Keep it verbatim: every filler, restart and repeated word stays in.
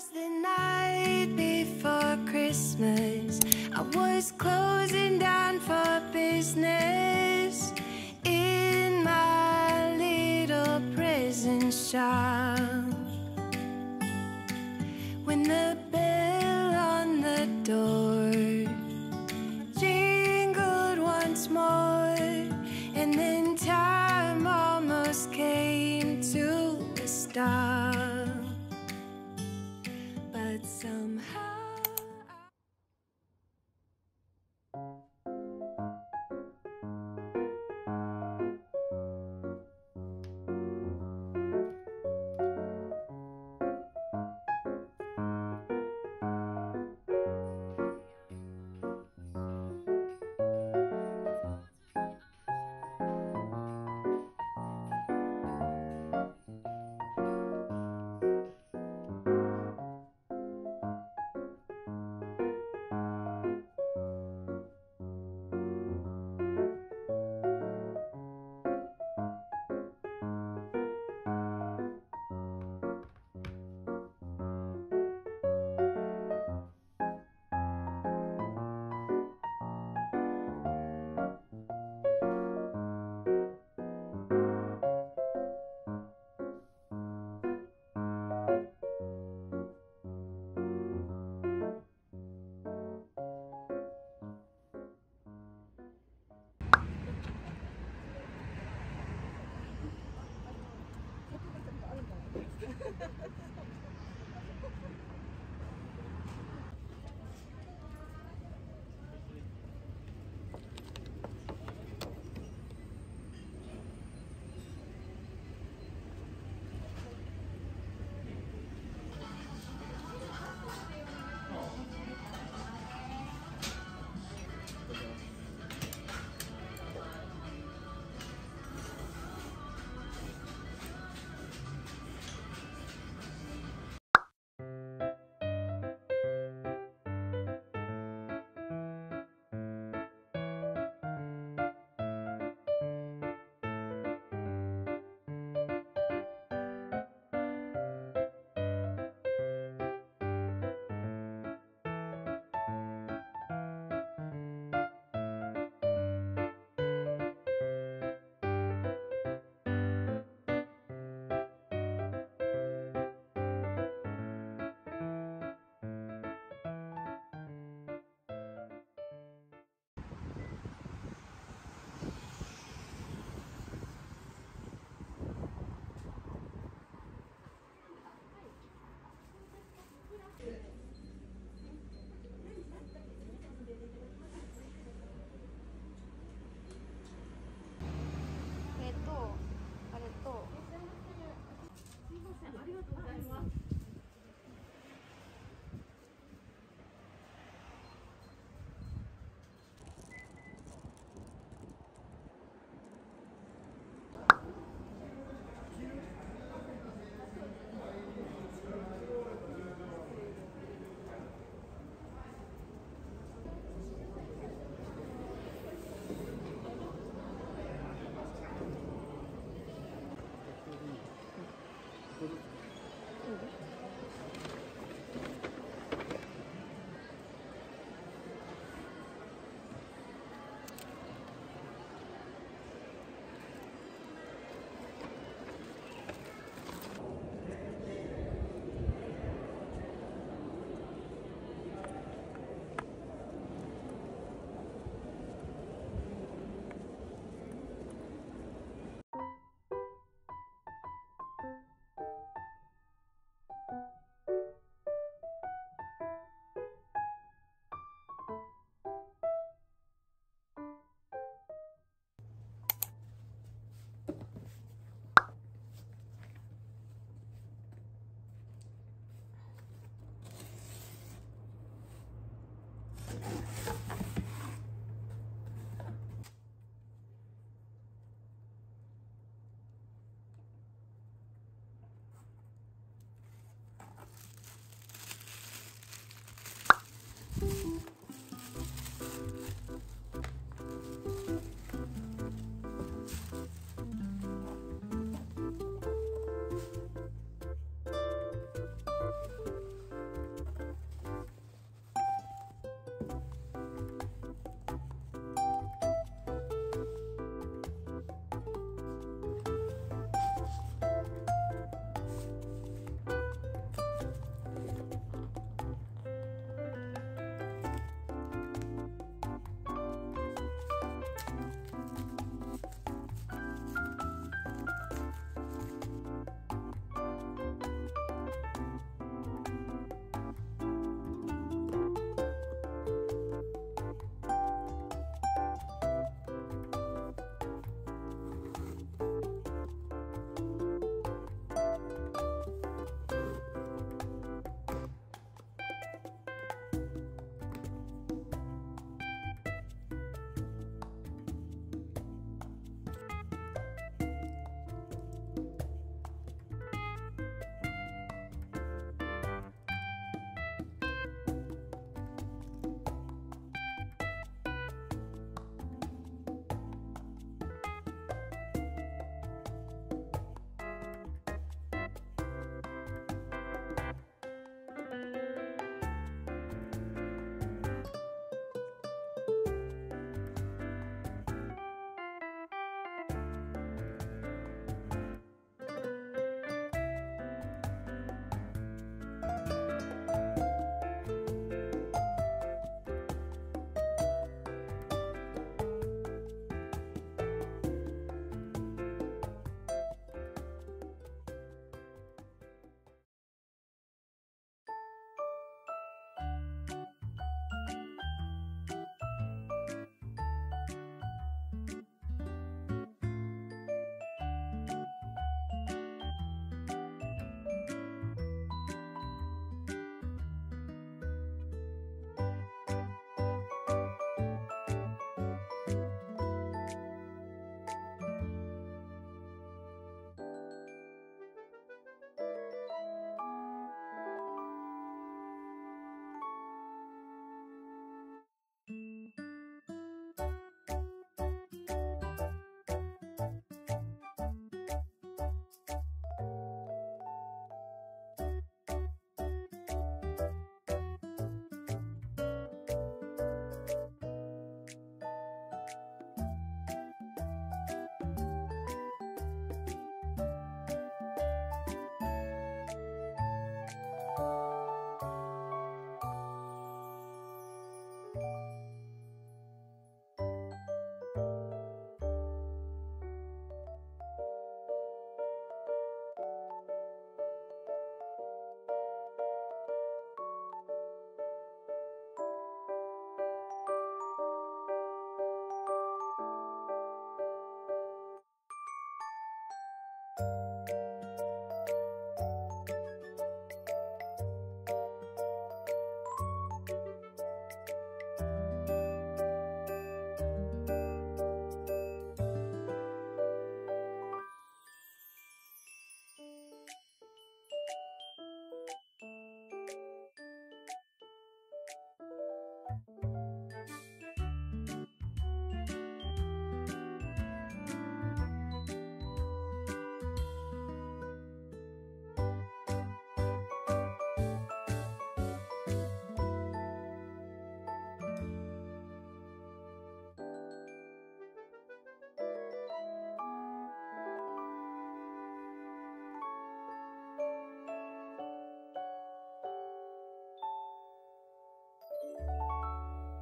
was the night before Christmas. I was closing down for business in my little prison shop. When the bell on the door jingled once more, and then time almost came to a stop. But somehow You.